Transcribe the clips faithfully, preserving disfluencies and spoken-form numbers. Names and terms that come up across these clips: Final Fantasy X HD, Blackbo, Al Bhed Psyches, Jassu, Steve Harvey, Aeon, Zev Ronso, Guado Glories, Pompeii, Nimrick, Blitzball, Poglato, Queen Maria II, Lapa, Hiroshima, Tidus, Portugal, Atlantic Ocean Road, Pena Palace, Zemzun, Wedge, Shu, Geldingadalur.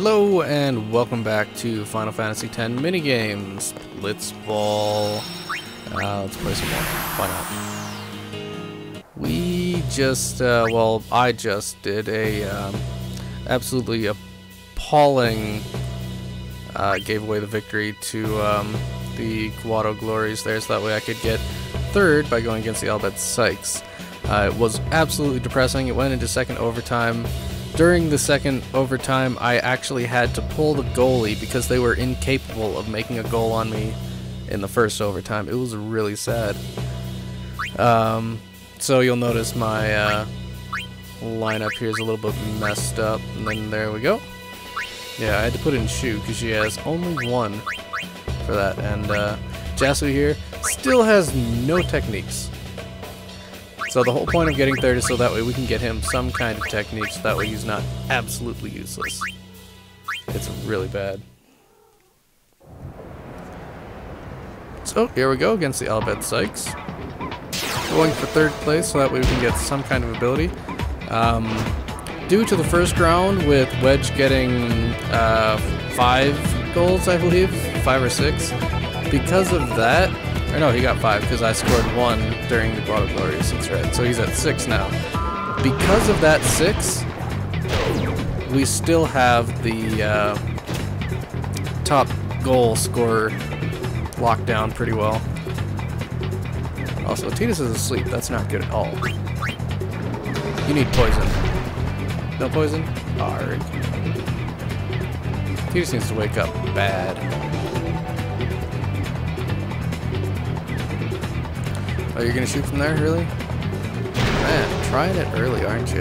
Hello and welcome back to Final Fantasy X minigames, Blitzball. Uh, let's play some more. Why not? We just, uh, well, I just did a um, absolutely appalling uh, gave away the victory to um, the Guado Glories there, so that way I could get third by going against the Al Bhed Psyches. Uh, it was absolutely depressing. It went into second overtime. During the second overtime, I actually had to pull the goalie because they were incapable of making a goal on me in the first overtime. It was really sad. Um, so you'll notice my uh, lineup here is a little bit messed up. And then there we go. Yeah, I had to put in Shu because she has only one for that. And uh, Jassu here still has no techniques. So the whole point of getting third is so that way we can get him some kind of technique so that way he's not absolutely useless. It's really bad. So here we go against the Al Bhed Psyches. Going for third place so that way we can get some kind of ability. Um, due to the first round with Wedge getting uh, five goals, I believe, five or six, because of that, or no, he got five because I scored one during the Guado Glories. That's right. So he's at six now. Because of that six, we still have the uh, top goal scorer locked down pretty well. Also, Tidus is asleep. That's not good at all. You need poison. No poison? Alright. Tidus needs to wake up bad. Oh, you're gonna shoot from there, really? Man, trying it early, aren't you?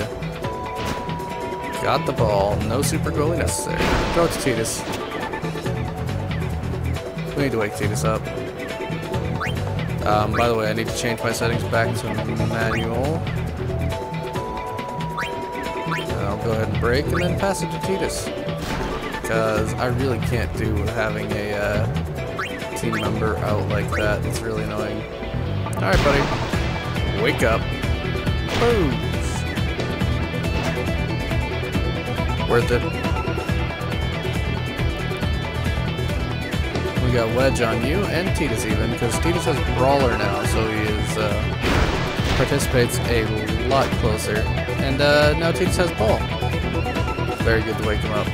Got the ball. No super goalie necessary. Throw it to Tidus. We need to wake Tidus up. Um, by the way, I need to change my settings back to manual. I'll go ahead and break and then pass it to Tidus. Because I really can't do with having a uh, team member out like that. It's really annoying. Alright, buddy. Wake up. Boom. Worth it. We got Wedge on you, and Tidus even, because Tidus has Brawler now, so he is, uh, participates a lot closer. And uh, now Tidus has Ball. Very good to wake him up.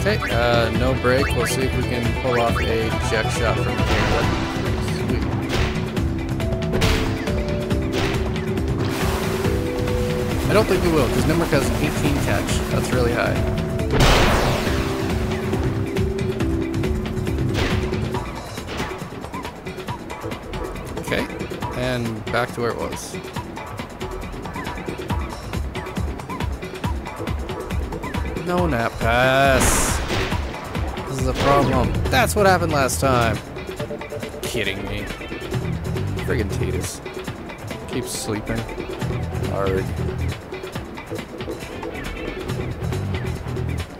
Okay, uh, no break. We'll see if we can pull off a jack shot from here. I don't think we will, because Nimrick has an eighteen catch. That's really high. Okay, and back to where it was. No nap pass. This is a problem. That's what happened last time. Kidding me. Friggin' Tidus. Keeps sleeping. Hard.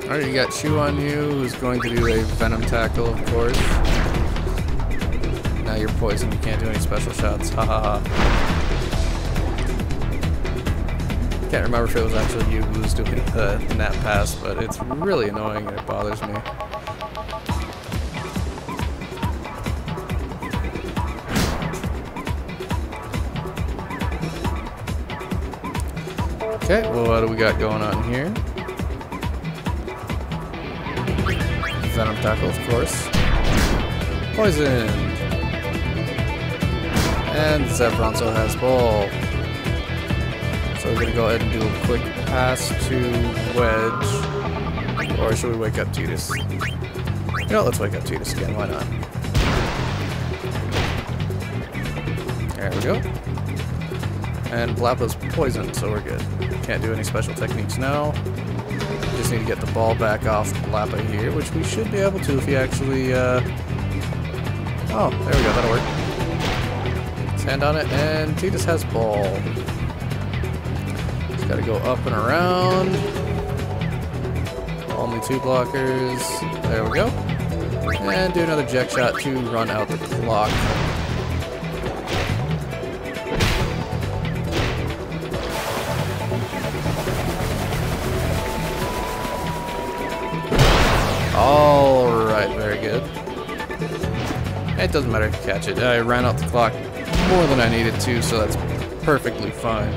Alright, you got Shu on you, who's going to do a Venom Tackle, of course. Now you're poisoned, you can't do any special shots. Ha ha ha. Can't remember if it was actually you who was doing the nap pass, but it's really annoying and it bothers me. Okay, well, what do we got going on here? Venom Tackle, of course. Poisoned! And Zev Ronso has Ball. So we're gonna go ahead and do a quick pass to Wedge. Or should we wake up Tidus? You know, let's wake up Tidus again, why not? There we go. And Lapa's poisoned, so we're good. Can't do any special techniques now. Just need to get the ball back off Lapa here, which we should be able to if he actually, uh... oh, there we go, that'll work. Let's hand on it, and Tidus has Ball. Just gotta go up and around. Only two blockers. There we go. And do another jack shot to run out the clock. Alright, very good. It doesn't matter if you catch it. I ran out the clock more than I needed to, so that's perfectly fine.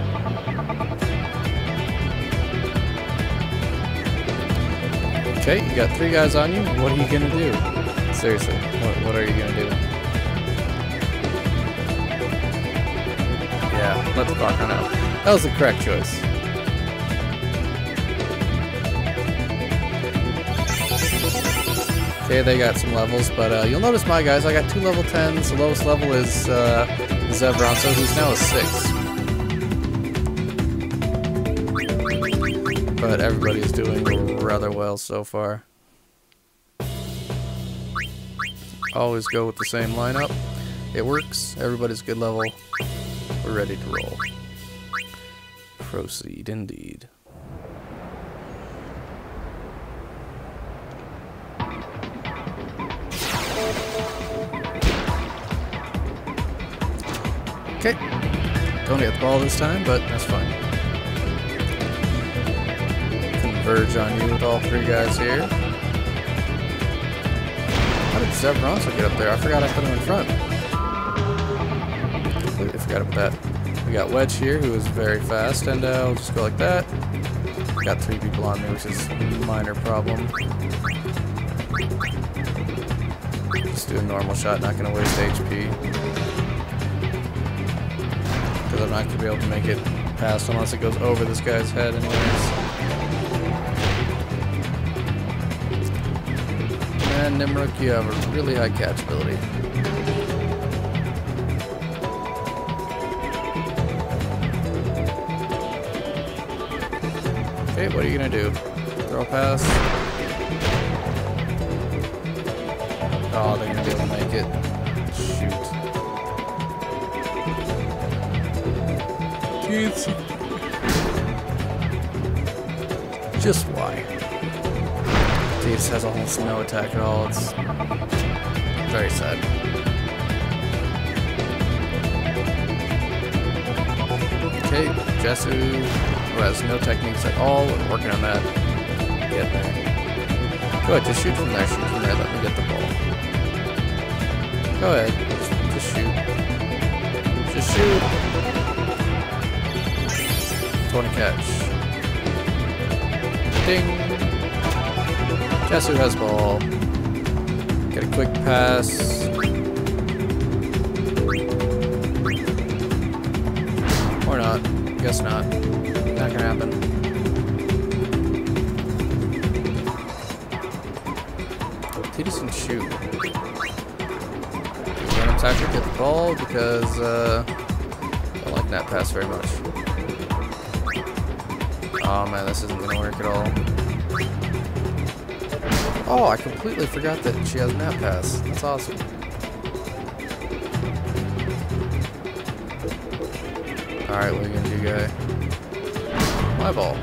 Okay, you got three guys on you. What are you gonna do? Seriously, what, what are you gonna do? Yeah, let the clock run out. That was the correct choice. Okay, they got some levels, but uh, you'll notice my guys, I got two level tens. The lowest level is uh, Zev Ronso, who's now a six. But everybody's doing rather well so far. Always go with the same lineup. It works. Everybody's good level. We're ready to roll. Proceed, indeed. Okay, don't get the ball this time, but that's fine. Converge on you with all three guys here. How did Zev Ronso get up there? I forgot I put him in front. Completely forgot about that. We got Wedge here, who is very fast, and uh, I'll just go like that. Got three people on me, which is a minor problem. Just do a normal shot, not going to waste H P. I'm not going to be able to make it past unless it goes over this guy's head anyways. And Nimrick, you have a really high catch ability. Okay, what are you going to do? Throw a pass? Oh, they're going to be able to make it. Shoot. Just why? Tidus has almost no attack at all. It's very sad. Okay, Jassu, who has no techniques at all, we're working on that. Get there. Go ahead, just shoot from there, shoot from there, let me get the ball. Go ahead, just shoot. Just shoot. Want to catch. Ding! Jassu has ball. Get a quick pass. Or not. Guess not. Not gonna happen. Tidus and Shu. I'm excited to get the ball because uh, I don't like that pass very much. Oh man, this isn't gonna work at all. Oh, I completely forgot that she has an app pass. That's awesome. Alright, what are you gonna do, guy? My ball.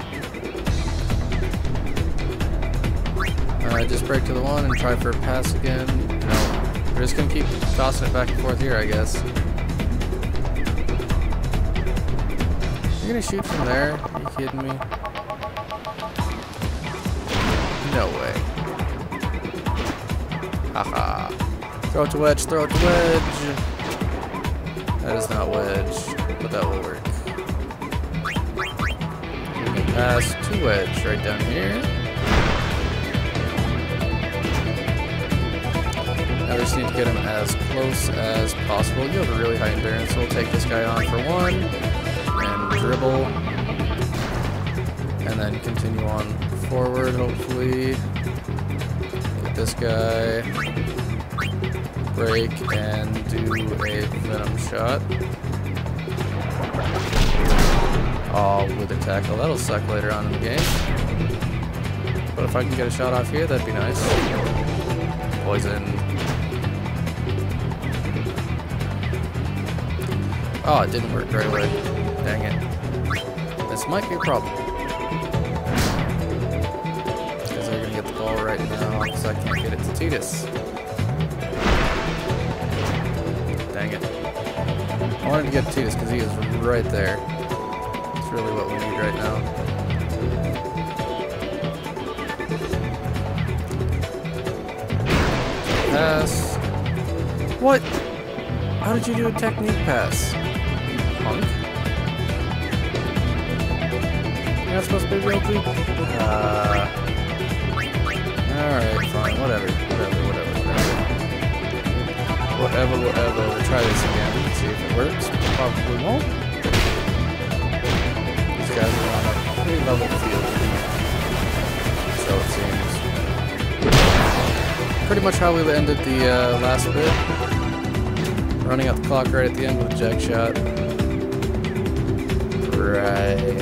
Alright, just break to the one and try for a pass again. No. We're just gonna keep tossing it back and forth here, I guess. You're gonna shoot from there. Kidding me? No way. Haha. Throw it to Wedge, throw it to Wedge. That is not Wedge, but that will work. You can pass to Wedge right down here. Now we just need to get him as close as possible. You have a really high endurance, so we'll take this guy on for one and dribble. And then continue on forward, hopefully. Get this guy. Break and do a venom shot. Oh, with a tackle. That'll suck later on in the game. But if I can get a shot off here, that'd be nice. Poison. Oh, it didn't work right away. Dang it. This might be a problem. Right now, because I can't get it to Tidus. Dang it. I wanted to get Tidus because he is right there. That's really what we need right now. pass. What? How did you do a technique pass? Punk? You're not supposed to be real deep? Uh, Alright, fine. Whatever. Whatever, whatever, whatever. Whatever, whatever. We'll try this again. See if it works. Probably won't. These guys are on a pretty level field. So it seems. Pretty much how we ended the uh, last bit. Running out the clock right at the end with a jack shot. Right.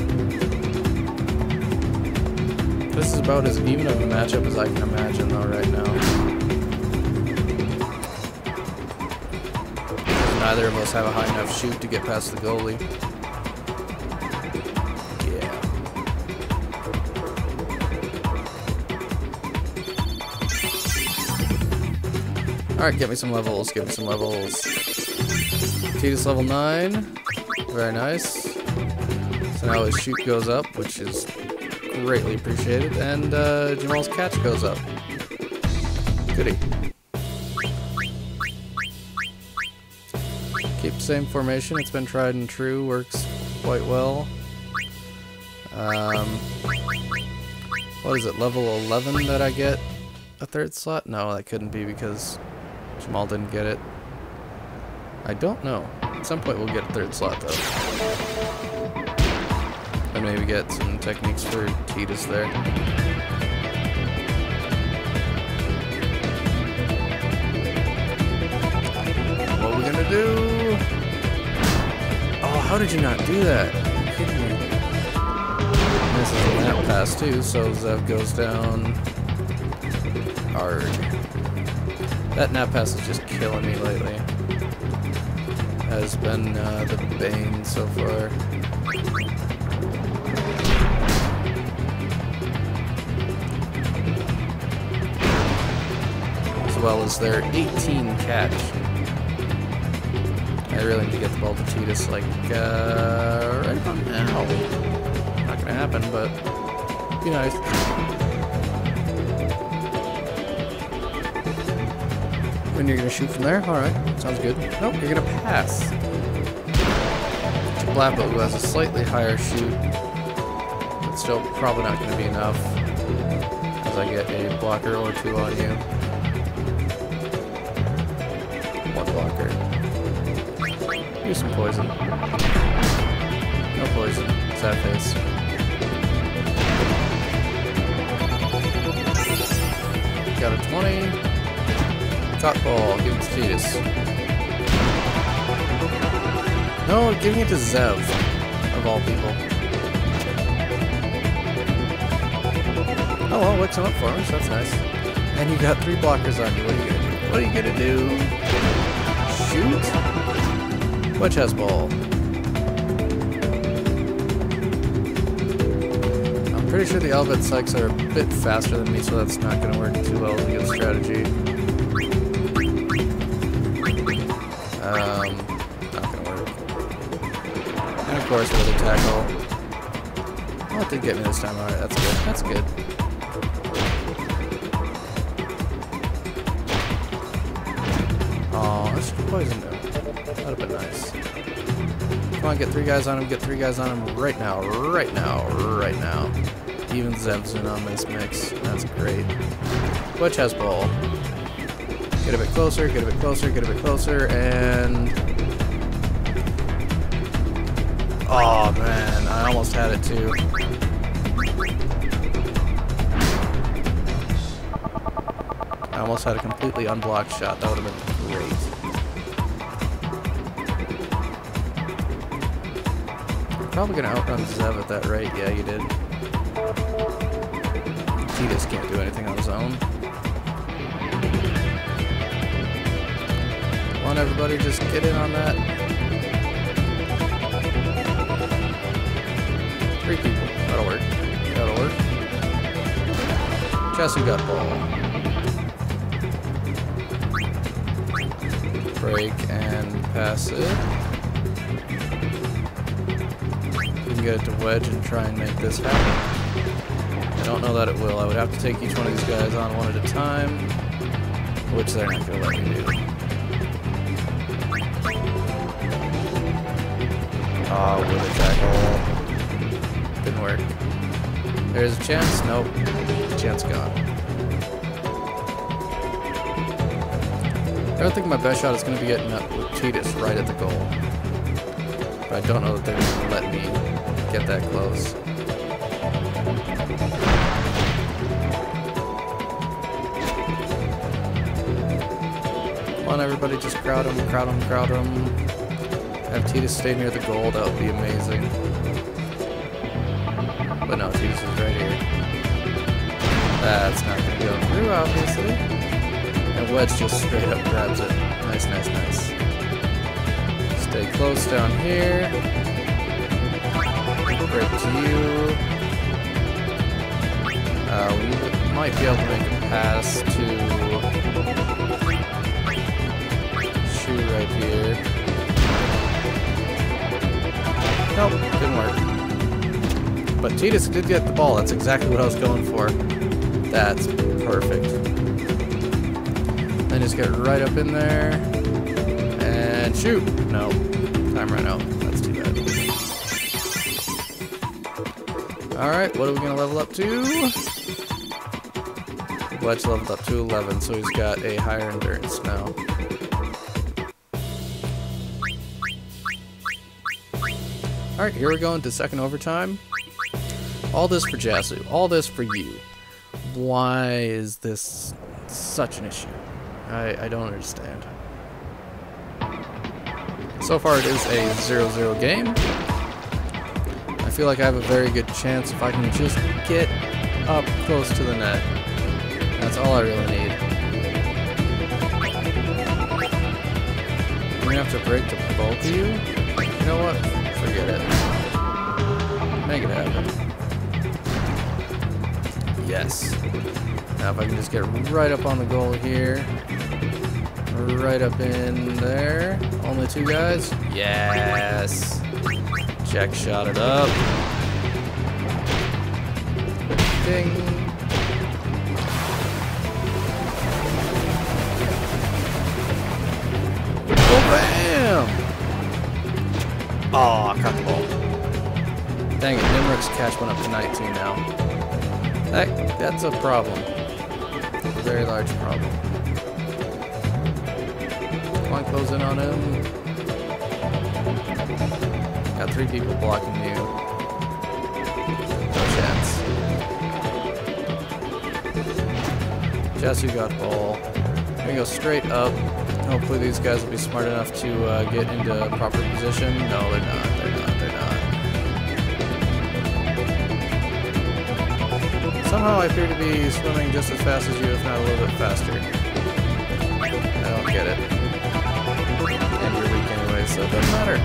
This is about as even of a matchup as I can imagine, though, right now. Neither of us have a high enough shoot to get past the goalie. Yeah. Alright, get me some levels, get me some levels. Tidus level nine, very nice. So now his shoot goes up, which is greatly appreciated, and uh, Jamal's catch goes up. Goody. Keep the same formation, it's been tried and true, works quite well. Um, what is it, level eleven that I get a third slot? No, that couldn't be because Jamal didn't get it. I don't know. At some point we'll get a third slot, though. And maybe get some techniques for Tidus there. What are we gonna do? Oh, how did you not do that? Are you kidding me? And this is a lap pass, too, so Zev goes down. Hard. That nap pass is just killing me lately. Has been uh, the bane so far. As well as their eighteen catch. I really need to get the ball to Tidus like uh, right about now. Not gonna happen, but it'd be nice. And you're gonna shoot from there? Alright. Sounds good. Nope, you're gonna pass. To Blackbo, who has a slightly higher shoot. But still probably not gonna be enough. As I get a blocker or two on you. One blocker. Use some poison. No poison. Sad face. Got a twenty. Top ball. Give it to Tidus. No, giving it to Zev, of all people. Oh well, wakes him up for us, that's nice. And you got three blockers on you, what are you gonna do? What are you gonna do? Shoot? Wedge has ball. I'm pretty sure the Al Bhed Psyches are a bit faster than me, so that's not gonna work too well as a good strategy. Um... Of course, with a tackle. Oh, it did get me this time. Alright, that's good. That's good. Oh, that's poisoned him. That would have been nice. Come on, get three guys on him. Get three guys on him right now. Right now. Right now. Even Zemzun on this mix. That's great. Wedge has ball. Get a bit closer. Get a bit closer. Get a bit closer. And... oh man, I almost had it too. I almost had a completely unblocked shot. That would have been great. You're probably gonna outrun Zev at that rate. Yeah, you did. Tidus can't do anything on his own. Come on, everybody, just get in on that. Three people. That'll work. That'll work. Jassu got ball. Break and pass it. We can get it to Wedge and try and make this happen. I don't know that it will. I would have to take each one of these guys on one at a time. which they're not going to let me do. Aw, wood attack. Didn't work. There's a chance? Nope. The chance gone. I don't think my best shot is going to be getting up with Tidus right at the goal. But I don't know that they're going to let me get that close. Come on, everybody, just crowd him, crowd him, crowd him. Have Tidus stay near the goal, that would be amazing. But no, Tidus is right here. That's not going to go through, obviously. And Wedge just straight up grabs it. Nice, nice, nice. Stay close down here. Break to you. Uh, we might be able to make a pass to... right here. Nope, didn't work. But Tidus did get the ball. That's exactly what I was going for. That's perfect. Then just get right up in there and shoot. No, time ran out. That's too bad. All right, what are we gonna level up to? Wedge leveled up to eleven, so he's got a higher endurance now. Alright, here we go into second overtime. All this for Jassu. All this for you. Why is this such an issue? I, I don't understand. So far it is a zero zero game. I feel like I have a very good chance if I can just get up close to the net. That's all I really need. I'm going to have to break to both of you. You know what? Forget it. Make it happen. Yes. Now if I can just get right up on the goal here. Right up in there. Only two guys. Yes. Jack shot it up. Ding. Oh, bam! Aw, oh, I caught the ball. Dang it, Nimrick's catch went up to nineteen now. That, that's a problem. That's a very large problem. Come on, close in on him. Got three people blocking you. No chance. Jassu got the ball. We're gonna go straight up. Hopefully these guys will be smart enough to uh, get into proper position. No, they're not. They're not. They're not. Somehow I appear to be swimming just as fast as you, if not a little bit faster. I don't get it. And you're weak anyway, so it doesn't matter.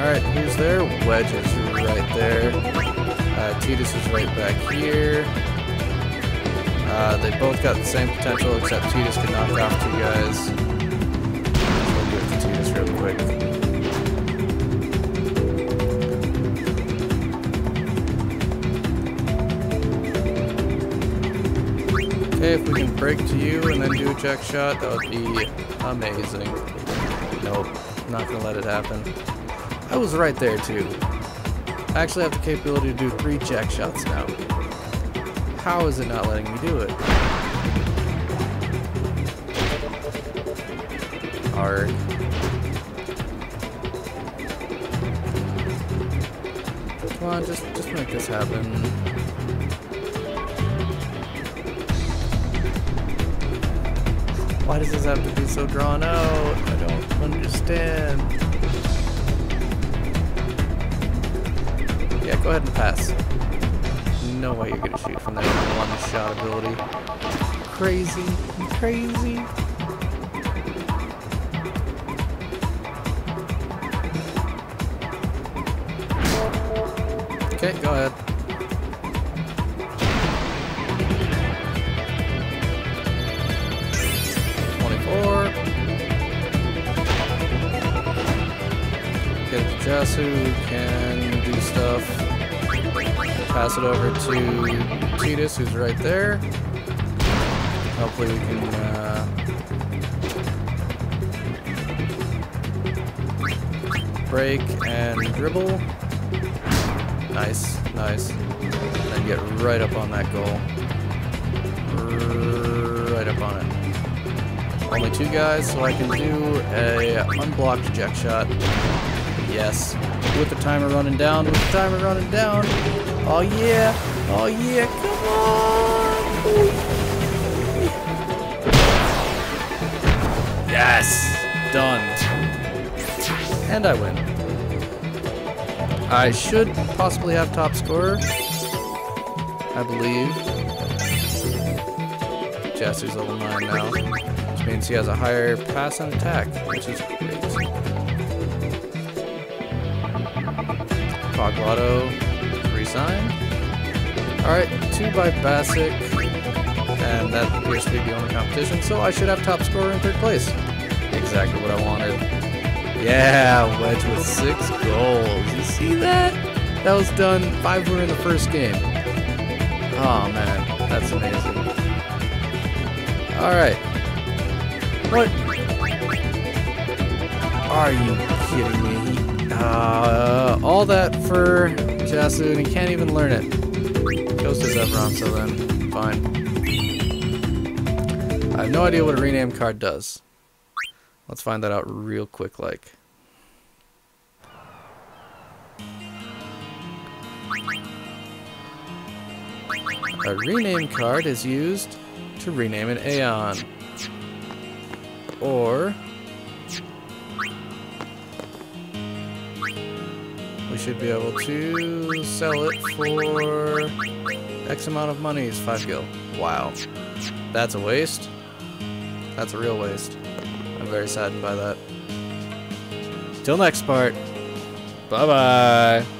Alright, who's there? Wedge is right there. Uh, Tidus is right back here. Uh, they both got the same potential, except Tidus can knock off two guys. So we'll give it to Tidus real quick. Okay, if we can break to you and then do a check shot, that would be amazing. Nope, not gonna let it happen. I was right there too. I actually have the capability to do three check shots now. How is it not letting me do it? Hard. Come on, just just make this happen. Why does this have to be so drawn out? I don't understand. Yeah, go ahead and pass. No way you're gonna shoot from that one shot ability. Crazy, crazy. Okay, go ahead. twenty-four. Get to Jassu, can do stuff. Pass it over to Tidus, who's right there. Hopefully we can uh, break and dribble. Nice, nice. And get right up on that goal. Right up on it. Only two guys, so I can do a unblocked jack shot. Yes. With the timer running down, with the timer running down. Oh yeah, oh yeah, come on! Yes! Done. And I win. I should possibly have top scorer, I believe. Jassu's level nine now, which means he has a higher pass and attack, which is great. Poglato. Sign. Alright, two by Basic, and that appears to be the only competition, so I should have top scorer in third place. Exactly what I wanted. Yeah, Wedge with six goals. You see that? That was done, five were in the first game. Oh man, that's amazing. Alright. What? Are you kidding me? Uh, all that for Jassu, and he can't even learn it. Goes to Zev Ronso then. Fine. I have no idea what a rename card does. Let's find that out real quick like. A rename card is used to rename an Aeon. Or... we should be able to sell it for X amount of money is five gil. Wow. That's a waste. That's a real waste. I'm very saddened by that. Till next part. Bye-bye.